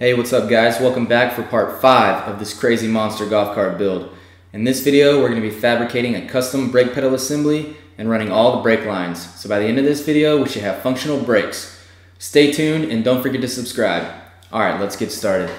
Hey, what's up guys? Welcome back for part 5 of this crazy monster golf cart build. In this video, we're going to be fabricating a custom brake pedal assembly and running all the brake lines. So by the end of this video, we should have functional brakes. Stay tuned and don't forget to subscribe. Alright, let's get started.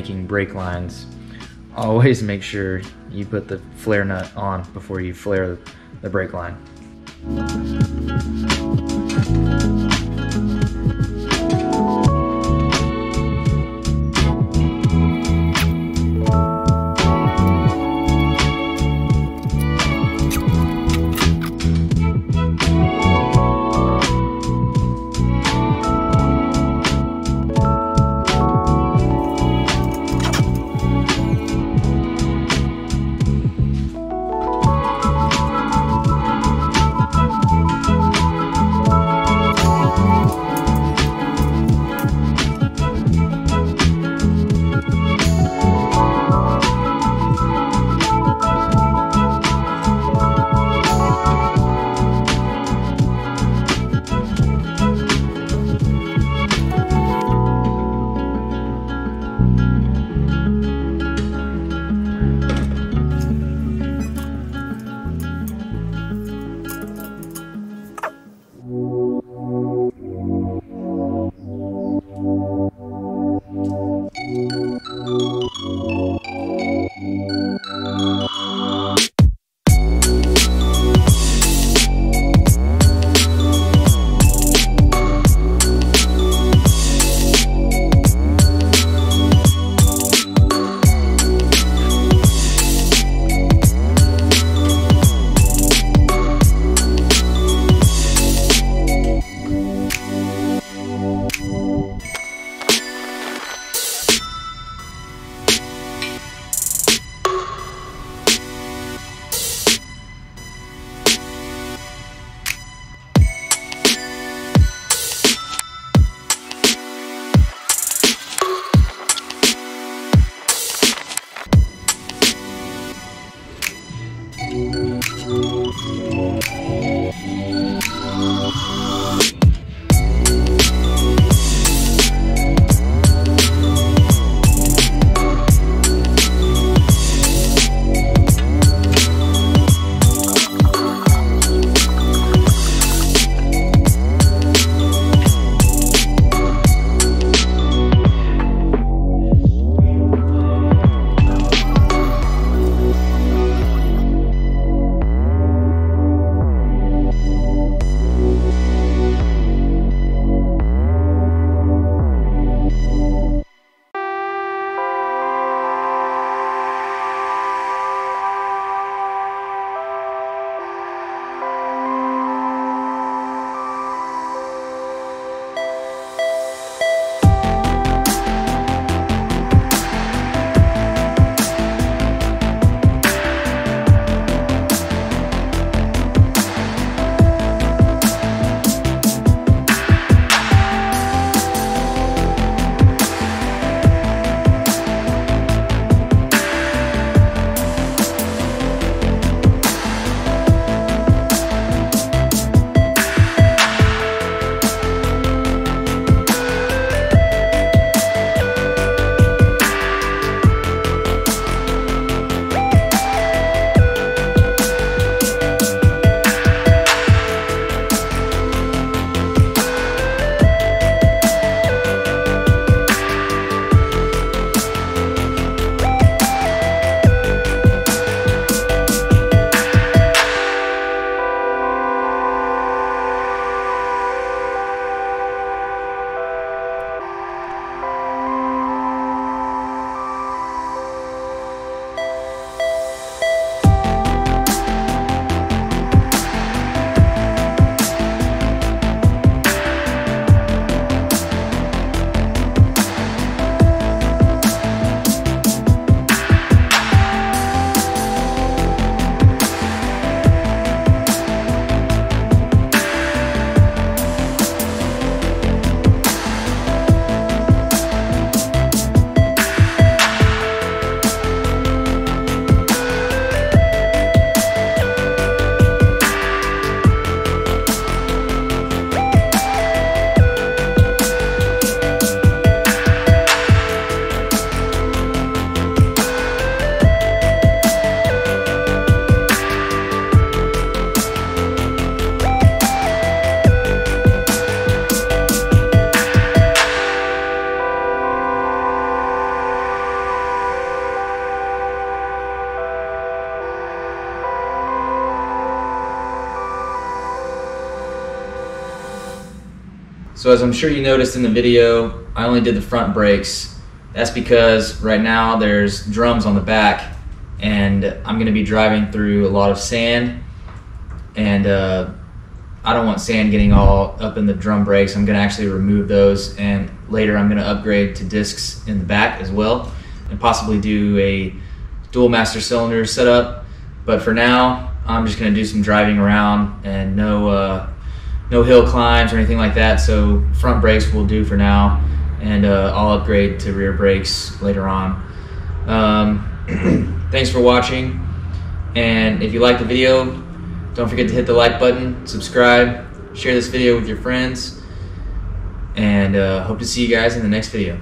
making brake lines, always make sure you put the flare nut on before you flare the brake line. So as I'm sure you noticed in the video, I only did the front brakes. That's because right now there's drums on the back and I'm going to be driving through a lot of sand, and I don't want sand getting all up in the drum brakes. I'm going to actually remove those, and later I'm going to upgrade to discs in the back as well and possibly do a dual master cylinder setup. But for now, I'm just going to do some driving around and no hill climbs or anything like that. So front brakes will do for now, and I'll upgrade to rear brakes later on. Thanks for watching, and if you like the video, don't forget to hit the like button, subscribe, share this video with your friends, and hope to see you guys in the next video.